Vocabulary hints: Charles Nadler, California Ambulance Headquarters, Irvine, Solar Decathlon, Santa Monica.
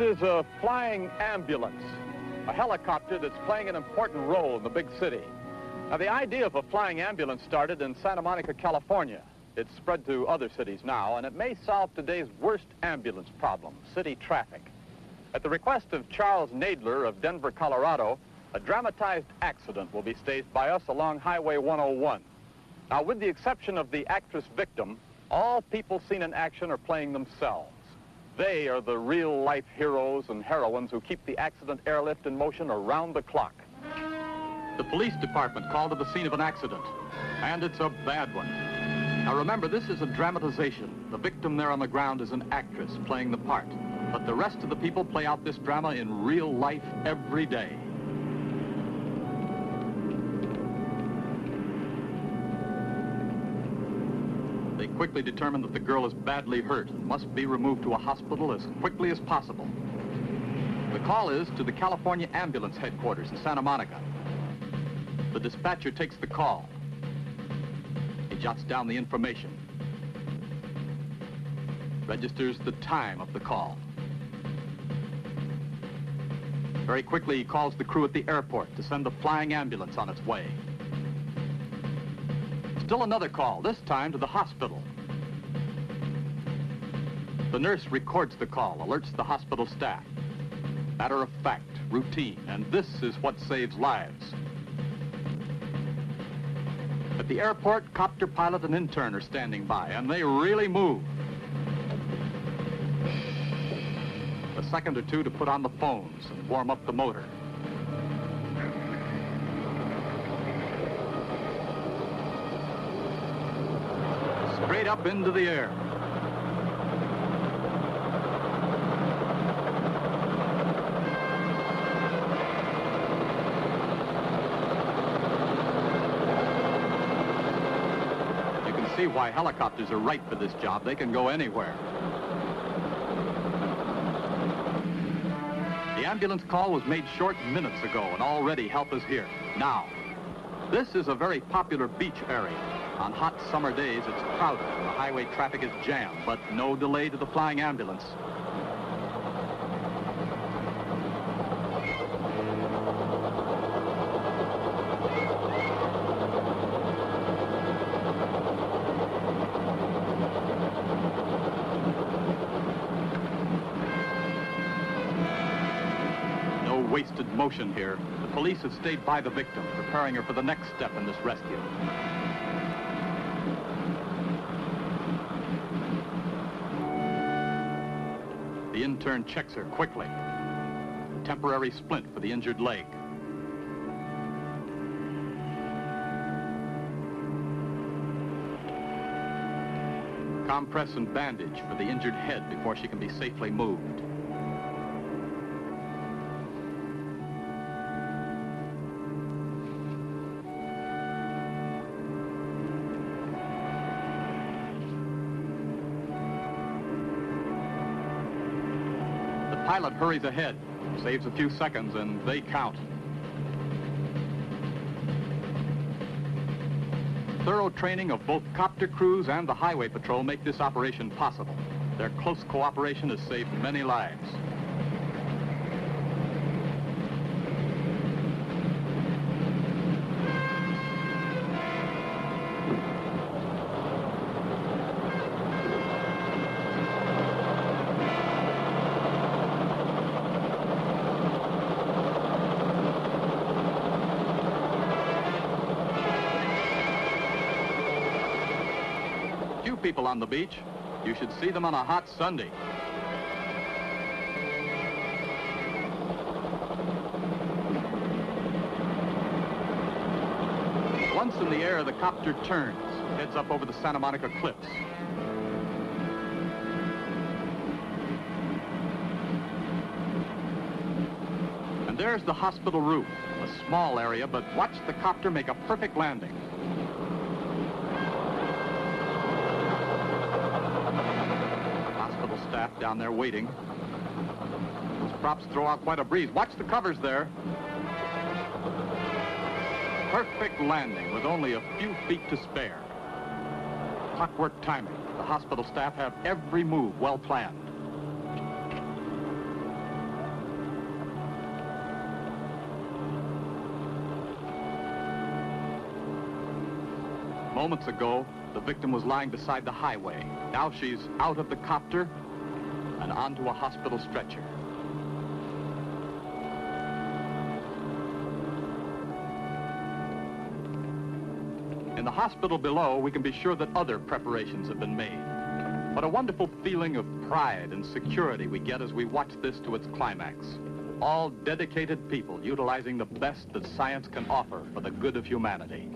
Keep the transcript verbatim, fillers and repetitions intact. This is a flying ambulance, a helicopter that's playing an important role in the big city. Now, the idea of a flying ambulance started in Santa Monica, California. It's spread to other cities now, and it may solve today's worst ambulance problem, city traffic. At the request of Charles Nadler of Denver, Colorado, a dramatized accident will be staged by us along Highway one oh one. Now, with the exception of the actress victim, all people seen in action are playing themselves. They are the real-life heroes and heroines who keep the accident airlift in motion around the clock. The police department called to the scene of an accident, and it's a bad one. Now, remember, this is a dramatization. The victim there on the ground is an actress playing the part, but the rest of the people play out this drama in real life every day. They quickly determine that the girl is badly hurt and must be removed to a hospital as quickly as possible. The call is to the California Ambulance Headquarters in Santa Monica. The dispatcher takes the call. He jots down the information, registers the time of the call. Very quickly, he calls the crew at the airport to send the flying ambulance on its way. Still another call, this time to the hospital. The nurse records the call, alerts the hospital staff. Matter of fact, routine, and this is what saves lives. At the airport, copter pilot and intern are standing by, and they really move. A second or two to put on the phones and warm up the motor. Straight up into the air. You can see why helicopters are right for this job. They can go anywhere. The ambulance call was made short minutes ago, and already help is here, now. This is a very popular beach area. On hot summer days, it's crowded and the highway traffic is jammed, but no delay to the flying ambulance. Wasted motion here. The police have stayed by the victim, preparing her for the next step in this rescue. The intern checks her quickly. Temporary splint for the injured leg. Compress and bandage for the injured head before she can be safely moved. The pilot hurries ahead, saves a few seconds, and they count. Thorough training of both copter crews and the highway patrol make this operation possible. Their close cooperation has saved many lives. People on the beach. You should see them on a hot Sunday. Once in the air, the copter turns, heads up over the Santa Monica cliffs. And there's the hospital roof, a small area, but watch the copter make a perfect landing. Down there waiting. Those props throw out quite a breeze. Watch the covers there. Perfect landing with only a few feet to spare. Clockwork timing. The hospital staff have every move well planned. Moments ago, the victim was lying beside the highway. Now she's out of the copter and onto a hospital stretcher. In the hospital below, we can be sure that other preparations have been made. What a wonderful feeling of pride and security we get as we watch this to its climax. All dedicated people utilizing the best that science can offer for the good of humanity.